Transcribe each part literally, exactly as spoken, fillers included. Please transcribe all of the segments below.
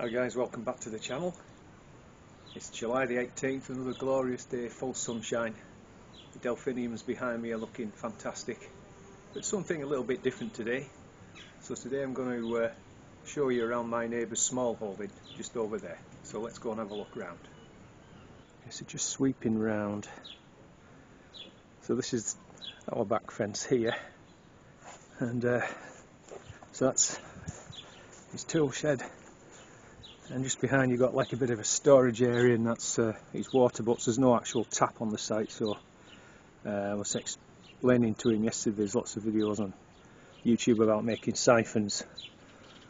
Hi guys, welcome back to the channel. It's July the eighteenth, another glorious day, full sunshine. The delphiniums behind me are looking fantastic, but something a little bit different today. So today I'm going to uh, show you around my neighbour's small holding just over there. So let's go and have a look round. Okay, so just sweeping round. So this is our back fence here, and uh, so that's his tool shed. And just behind you got like a bit of a storage area, and that's uh, his water butts. There's no actual tap on the site, so uh, I was explaining to him yesterday there's lots of videos on YouTube about making siphons,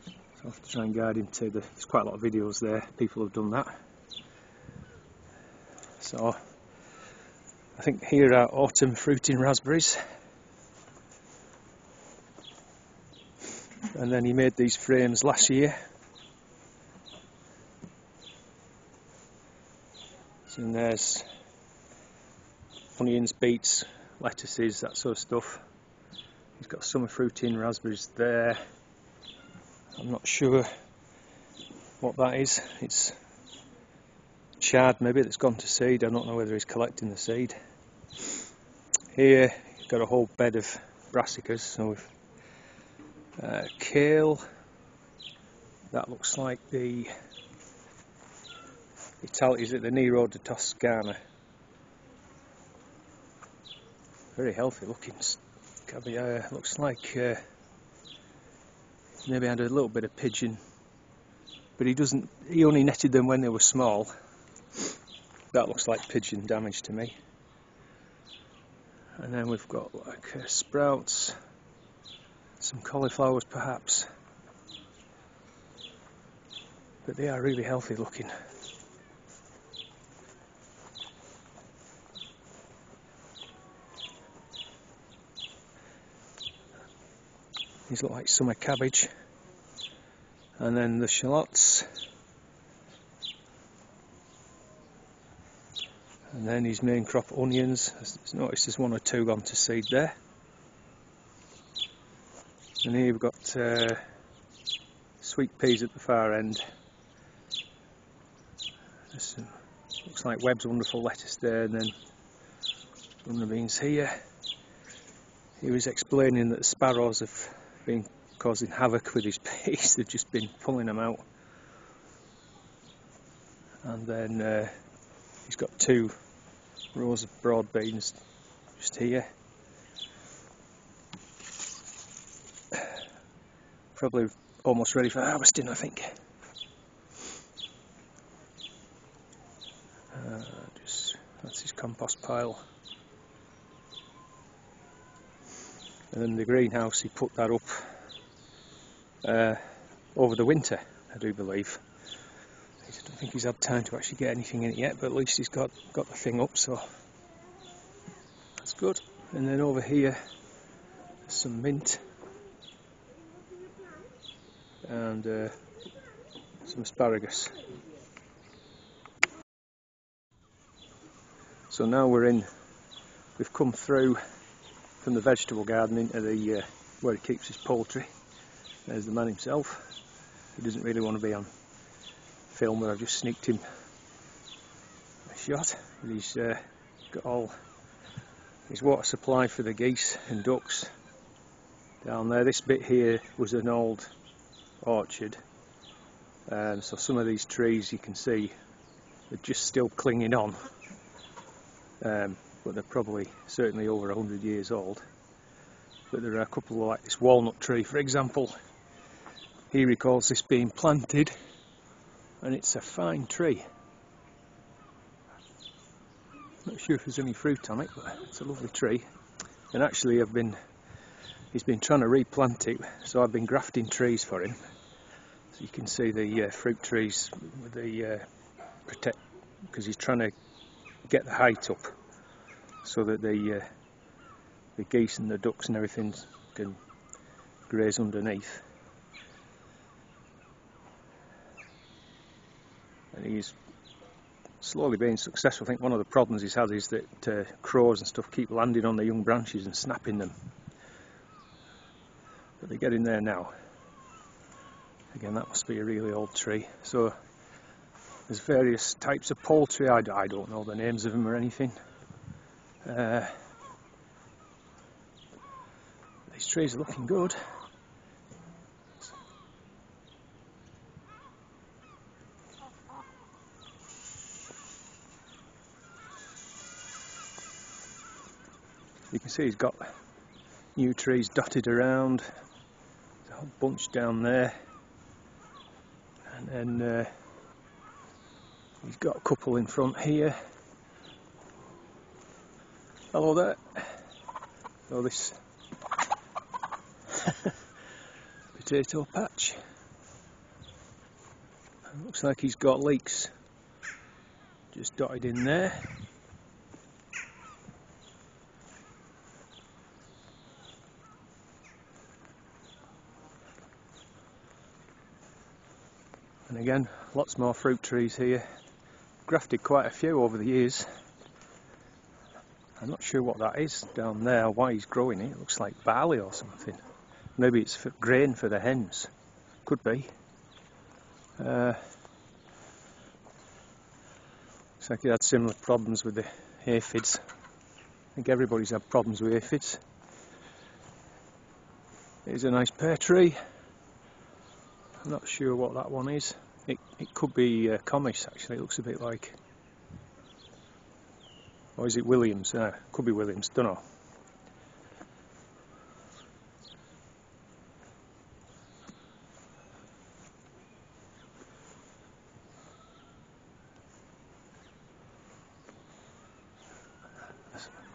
so I have to try and guide him to the, there's quite a lot of videos there, people have done that. So I think here are autumn fruiting raspberries, and then he made these frames last year. And there's onions, beets, lettuces, that sort of stuff. He's got summer fruiting raspberries there. I'm not sure what that is. It's chard maybe that's gone to seed. I don't know whether he's collecting the seed. Here he's got a whole bed of brassicas. So we've uh, kale. That looks like the Italian, is it the Nero di Toscana? Very healthy looking caviar. Looks like uh, maybe had a little bit of pigeon, but he doesn't. He only netted them when they were small. That looks like pigeon damage to me. And then we've got like uh, sprouts, some cauliflowers perhaps, but they are really healthy looking. These look like summer cabbage, and then the shallots, and then his main crop onions. I've noticed there's one or two gone to seed there, and here we've got uh, sweet peas at the far end. This looks like Webb's wonderful lettuce there, and then runner beans here. He was explaining that the sparrows have been causing havoc with his peas. They've just been pulling them out. And then uh, he's got two rows of broad beans just here. Probably almost ready for harvesting, I think. Uh, just that's his compost pile. And then the greenhouse, he put that up uh, over the winter, I do believe. I don't think he's had time to actually get anything in it yet, but at least he's got, got the thing up, so that's good. And then over here, some mint and uh, some asparagus. So now we're in, we've come through from the vegetable garden into the uh, where he keeps his poultry. There's the man himself. He doesn't really want to be on film, but I've just sneaked him a shot. He's uh, got all his water supply for the geese and ducks down there. This bit here was an old orchard, um, so some of these trees you can see are just still clinging on. Um, but they're probably certainly over a hundred years old. But there are a couple like this walnut tree, for example. He recalls this being planted, and it's a fine tree. Not sure if there's any fruit on it, but it's a lovely tree. And actually I've been, he's been trying to replant it, so I've been grafting trees for him. So you can see the uh, fruit trees with the uh, protect, because he's trying to get the height up, so that the, uh, the geese and the ducks and everything can graze underneath. And he's slowly being successful. I think one of the problems he's had is that uh, crows and stuff keep landing on the young branches and snapping them. But they're getting there now. They're again, that must be a really old tree. So there's various types of poultry. I, I don't know the names of them or anything. Uh, these trees are looking good. You can see he's got new trees dotted around. There's a whole bunch down there. And then uh, he's got a couple in front here. Hello there. Oh, this potato patch. It looks like he's got leeks just dotted in there. And again, lots more fruit trees here. Grafted quite a few over the years. I'm not sure what that is down there, why he's growing it. It looks like barley or something. Maybe it's for grain for the hens. Could be. Uh, looks like he had similar problems with the aphids. I think everybody's had problems with aphids. Here's a nice pear tree. I'm not sure what that one is. It, it could be uh, Comice actually, it looks a bit like. Or is it Williams? No, could be Williams, don't know.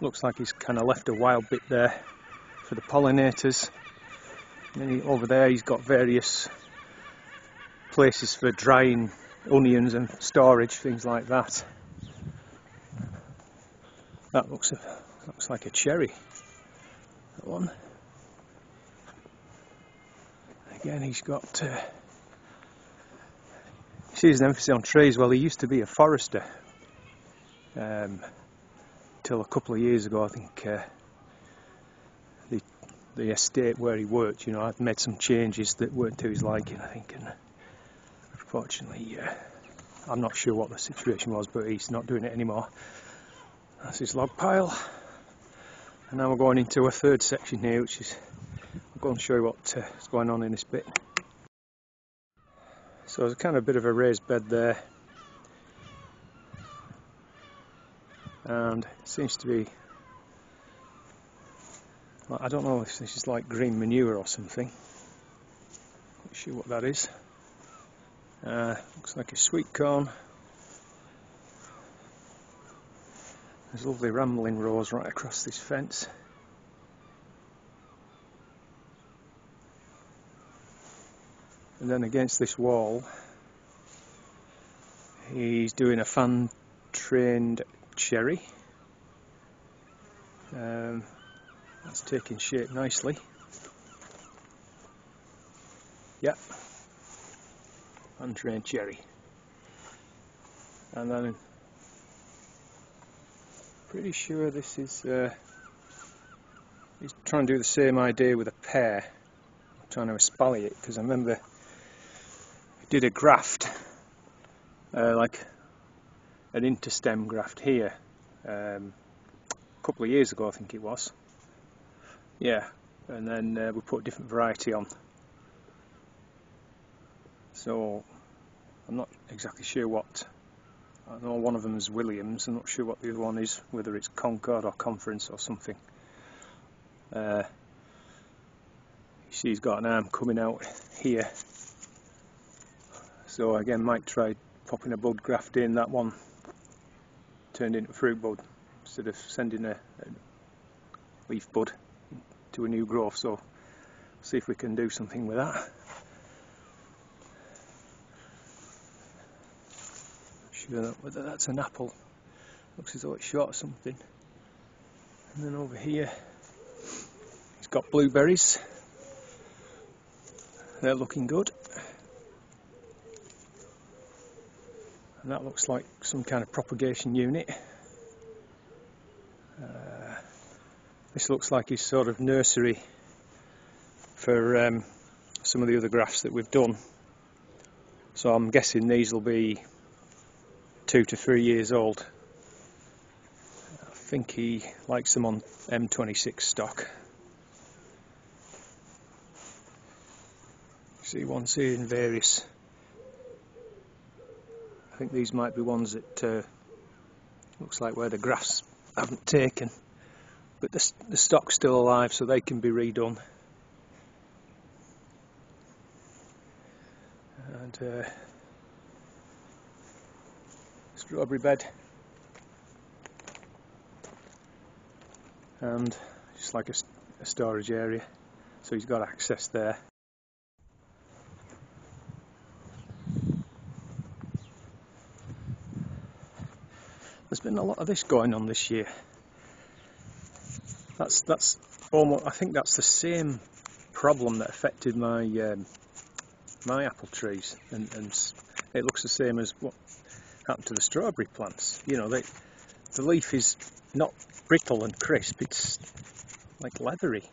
Looks like he's kind of left a wild bit there for the pollinators. And then he, over there he's got various places for drying onions and storage, things like that. That looks a, looks like a cherry. That one. Again, he's got. Uh, you see his emphasis on trees. Well, he used to be a forester um, till a couple of years ago. I think uh, the the estate where he worked, you know, I'd made some changes that weren't to his liking, I think. And, Fortunately, uh, I'm not sure what the situation was, but he's not doing it anymore. That's his log pile. And now we're going into a third section here, which is, I'll go and show you what's uh, going on in this bit. So there's a kind of bit of a raised bed there. And it seems to be, well, I don't know if this is like green manure or something. Not sure what that is. Uh, looks like a sweet corn. There's lovely rambling rows right across this fence. And then against this wall, he's doing a fan-trained cherry. Um, that's taking shape nicely. Yep. Untrained cherry. And then I'm pretty sure this is uh, he's trying to do the same idea with a pear. I'm trying to espaliate it because I remember I did a graft uh, like an interstem graft here um, a couple of years ago, I think it was, yeah, and then uh, we put a different variety on. So I'm not exactly sure what, I know one of them is Williams, I'm not sure what the other one is, whether it's Concord or Conference or something. Uh, she's got an arm coming out here. So again, might try popping a bud graft in, that one turned into fruit bud, instead of sending a, a leaf bud to a new growth, so see if we can do something with that. Whether that's an apple, looks as though it's short or something. And then over here he's got blueberries, they're looking good, and that looks like some kind of propagation unit. Uh, this looks like his sort of nursery for um, some of the other grafts that we've done. So I'm guessing these will be two to three years old. I think he likes them on M twenty-six stock. See ones here in various. I think these might be ones that uh, looks like where the grafts haven't taken, but the, the stock's still alive, so they can be redone. And uh, strawberry bed, and just like a, a storage area, so he's got access there. There's been a lot of this going on this year. That's that's almost. I think that's the same problem that affected my um, my apple trees, and, and it looks the same as what happened to the strawberry plants. You know, they, the leaf is not brittle and crisp. It's like leathery.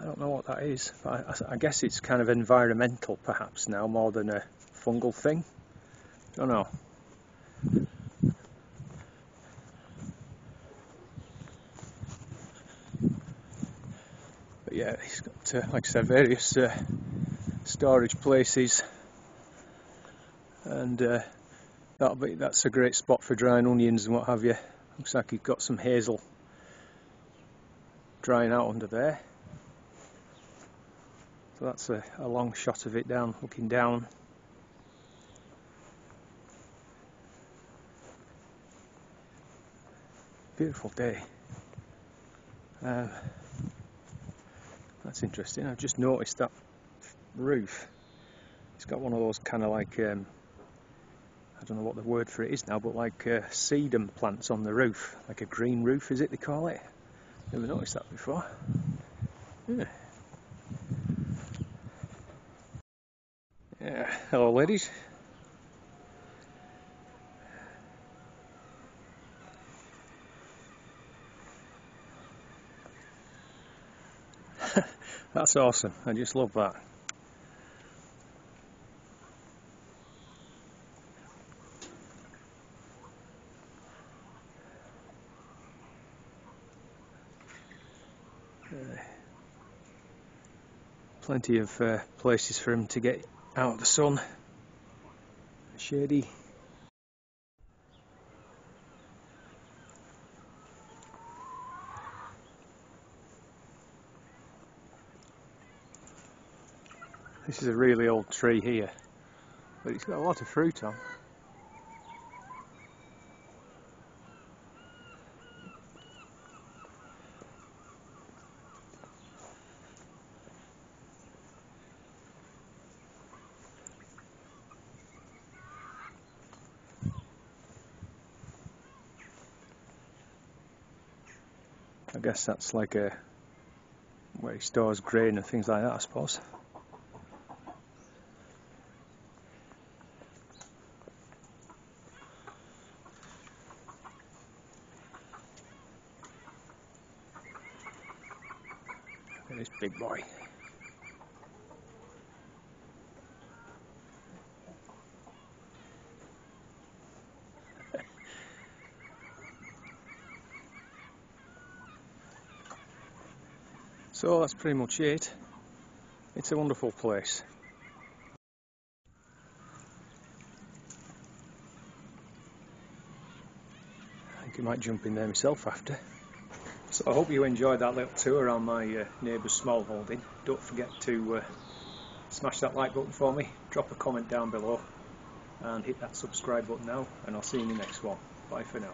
I don't know what that is. But I, I guess it's kind of environmental, perhaps now more than a fungal thing. I don't know. Yeah, he's got, uh, like I said, various uh, storage places, and uh, that'll be, that's a great spot for drying onions and what have you. Looks like he's got some hazel drying out under there. So that's a, a long shot of it down, looking down. Beautiful day. Um, That's interesting. I've just noticed that roof. It's got one of those kind of like um, I don't know what the word for it is now, but like uh, sedum plants on the roof, like a green roof, is it they call it? Never noticed that before. Yeah. Yeah. Hello, ladies. That's awesome, I just love that. Uh, plenty of uh, places for him to get out of the sun. Shady. This is a really old tree here, but it's got a lot of fruit on. I guess that's like a where he stores grain and things like that, I suppose. This big boy. So that's pretty much it. It's a wonderful place. I think I might jump in there myself after. So I hope you enjoyed that little tour around my uh, neighbour's small holding. Don't forget to uh, smash that like button for me, drop a comment down below, and hit that subscribe button now, and I'll see you in the next one. Bye for now.